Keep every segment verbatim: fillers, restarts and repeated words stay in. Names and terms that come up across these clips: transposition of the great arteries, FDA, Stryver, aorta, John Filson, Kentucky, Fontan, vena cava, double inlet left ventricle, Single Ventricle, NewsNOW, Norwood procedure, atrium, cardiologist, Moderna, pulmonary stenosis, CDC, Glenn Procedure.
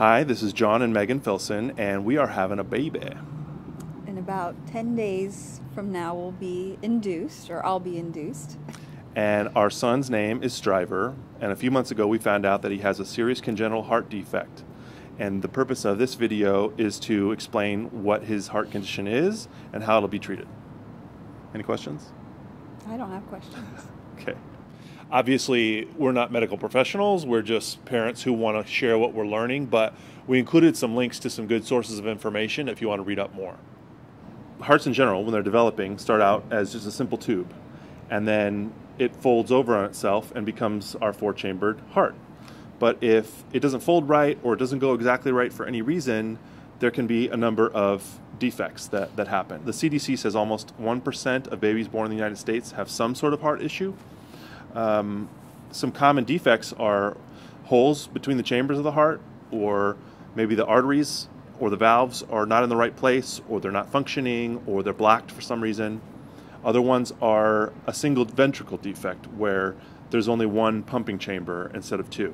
Hi, this is John and Megan Filson, and we are having a baby. In about ten days from now, we'll be induced, or I'll be induced. And our son's name is Stryver, and a few months ago we found out that he has a serious congenital heart defect. And the purpose of this video is to explain what his heart condition is and how it'll be treated. Any questions? I don't have questions. Okay. Obviously, we're not medical professionals. We're just parents who want to share what we're learning, but we included some links to some good sources of information if you want to read up more. Hearts in general, when they're developing, start out as just a simple tube, and then it folds over on itself and becomes our four-chambered heart. But if it doesn't fold right or it doesn't go exactly right for any reason, there can be a number of defects that, that happen. The C D C says almost one percent of babies born in the United States have some sort of heart issue. Um, some common defects are holes between the chambers of the heart, or maybe the arteries or the valves are not in the right place, or they're not functioning, or they're blocked for some reason. Other ones are a single ventricle defect where there's only one pumping chamber instead of two.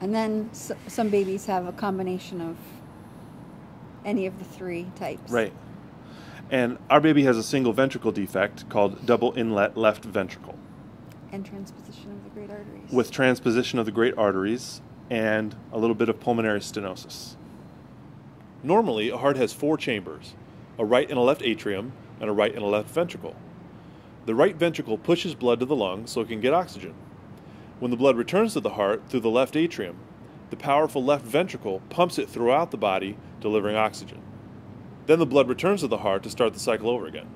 And then s some babies have a combination of any of the three types. Right. And our baby has a single ventricle defect called double inlet left ventricle. And transposition of the great arteries. With transposition of the great arteries and a little bit of pulmonary stenosis. Normally, a heart has four chambers, a right and a left atrium, and a right and a left ventricle. The right ventricle pushes blood to the lungs so it can get oxygen. When the blood returns to the heart through the left atrium, the powerful left ventricle pumps it throughout the body, delivering oxygen. Then the blood returns to the heart to start the cycle over again.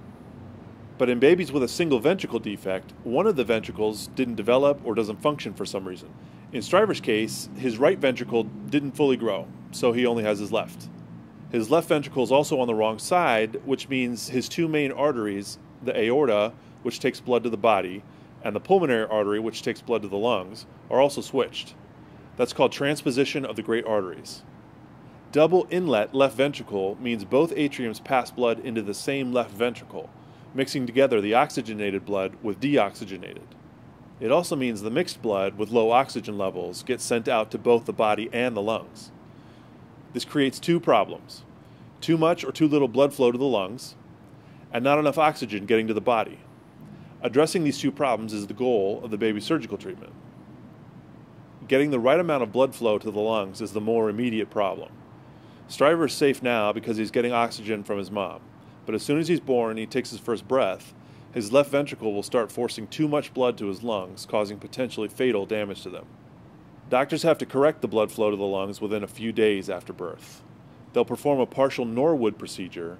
But in babies with a single ventricle defect, one of the ventricles didn't develop or doesn't function for some reason. In Stryver's case, his right ventricle didn't fully grow, so he only has his left. His left ventricle is also on the wrong side, which means his two main arteries, the aorta, which takes blood to the body, and the pulmonary artery, which takes blood to the lungs, are also switched. That's called transposition of the great arteries. Double inlet left ventricle means both atriums pass blood into the same left ventricle, mixing together the oxygenated blood with deoxygenated. It also means the mixed blood with low oxygen levels gets sent out to both the body and the lungs. This creates two problems: too much or too little blood flow to the lungs, and not enough oxygen getting to the body. Addressing these two problems is the goal of the baby's surgical treatment. Getting the right amount of blood flow to the lungs is the more immediate problem. Stryver is safe now because he's getting oxygen from his mom. But as soon as he's born and he takes his first breath, his left ventricle will start forcing too much blood to his lungs, causing potentially fatal damage to them. Doctors have to correct the blood flow to the lungs within a few days after birth. They'll perform a partial Norwood procedure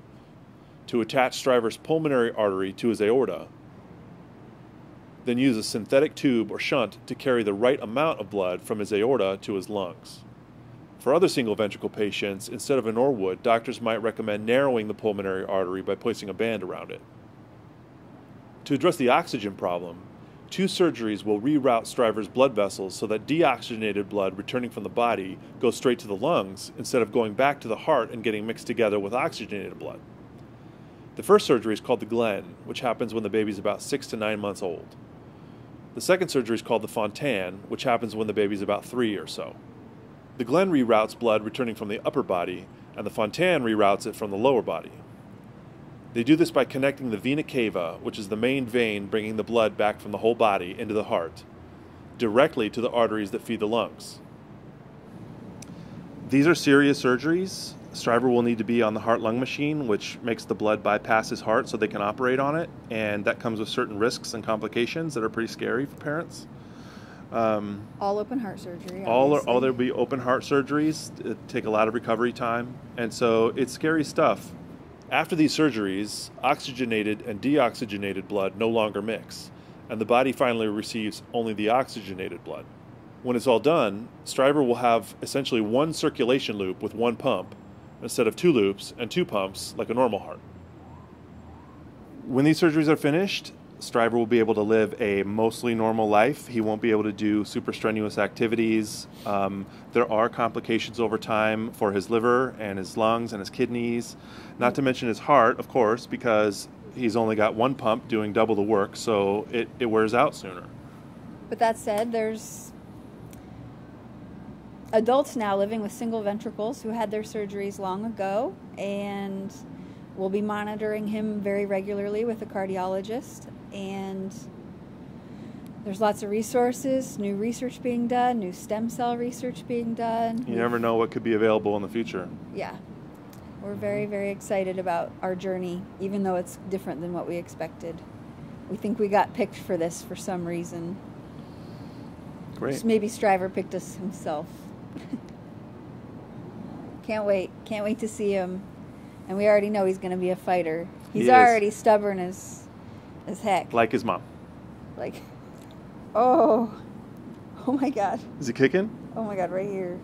to attach Stryver's pulmonary artery to his aorta, then use a synthetic tube or shunt to carry the right amount of blood from his aorta to his lungs. For other single ventricle patients, instead of a Norwood, doctors might recommend narrowing the pulmonary artery by placing a band around it. To address the oxygen problem, two surgeries will reroute Stryver's blood vessels so that deoxygenated blood returning from the body goes straight to the lungs instead of going back to the heart and getting mixed together with oxygenated blood. The first surgery is called the Glenn, which happens when the baby is about six to nine months old. The second surgery is called the Fontan, which happens when the baby is about three or so. The Glenn reroutes blood returning from the upper body, and the Fontan reroutes it from the lower body. They do this by connecting the vena cava, which is the main vein bringing the blood back from the whole body into the heart, directly to the arteries that feed the lungs. These are serious surgeries. Stryver will need to be on the heart-lung machine, which makes the blood bypass his heart so they can operate on it, and that comes with certain risks and complications that are pretty scary for parents. Um, all open heart surgery. All, are, all there'll be open heart surgeries. It take a lot of recovery time, and so it's scary stuff. After these surgeries, oxygenated and deoxygenated blood no longer mix, and the body finally receives only the oxygenated blood. When it's all done, Stryver will have essentially one circulation loop with one pump, instead of two loops and two pumps like a normal heart. When these surgeries are finished, Stryver will be able to live a mostly normal life. He won't be able to do super strenuous activities. Um, there are complications over time for his liver and his lungs and his kidneys, not to mention his heart, of course, because he's only got one pump doing double the work, so it, it wears out sooner. But that said, there's adults now living with single ventricles who had their surgeries long ago, and we'll be monitoring him very regularly with a cardiologist. And there's lots of resources, new research being done, new stem cell research being done. You never know what could be available in the future. Yeah. We're very, very excited about our journey, even though it's different than what we expected. We think we got picked for this for some reason. Great. Just maybe Stryver picked us himself. Can't wait. Can't wait to see him. And we already know he's going to be a fighter. He's he already stubborn as as heck. Like his mom. Like, oh. Oh, my God. Is he kicking? Oh, my God, right here.